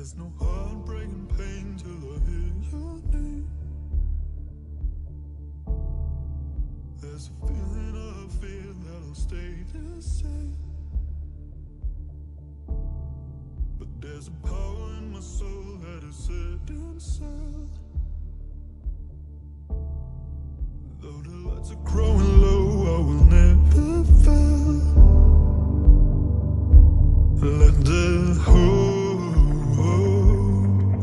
There's no heartbreaking pain till I hear your name. There's a feeling I feel that'll stay the same. But there's a power in my soul that is set in sail. Though the lights are growing low, I will never fail. Let the hope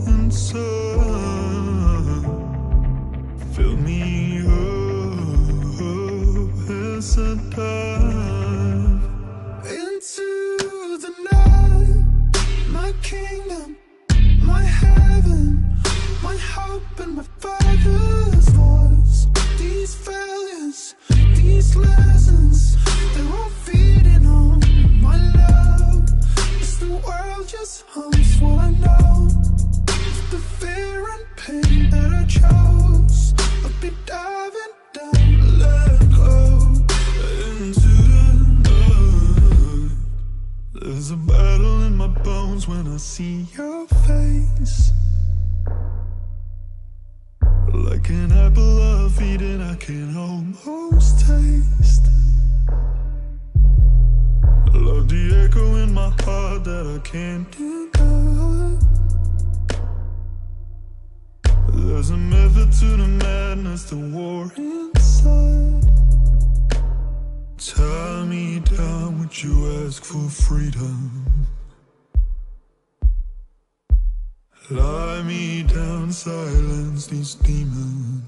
and sun fill me up as I dive into the night. My kingdom, my heaven, my hope and my father's voice. These failures, these lessons, they're all feeding on my love. This new world just hums what I know. With the fear and pain that I chose, I'll be diving down, let go into the night. There's a battle in my bones when I see your face. Like an apple I've eaten, I can almost taste. Love the echo in my heart that I can't deny. There's a method to the madness, the war inside. Tie me down, would you ask for freedom? Lie me down, silence these demons.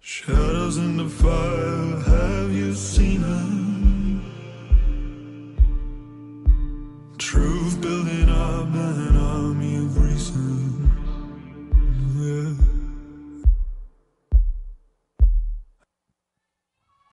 Shadows in the fire, have you seen them? Truth building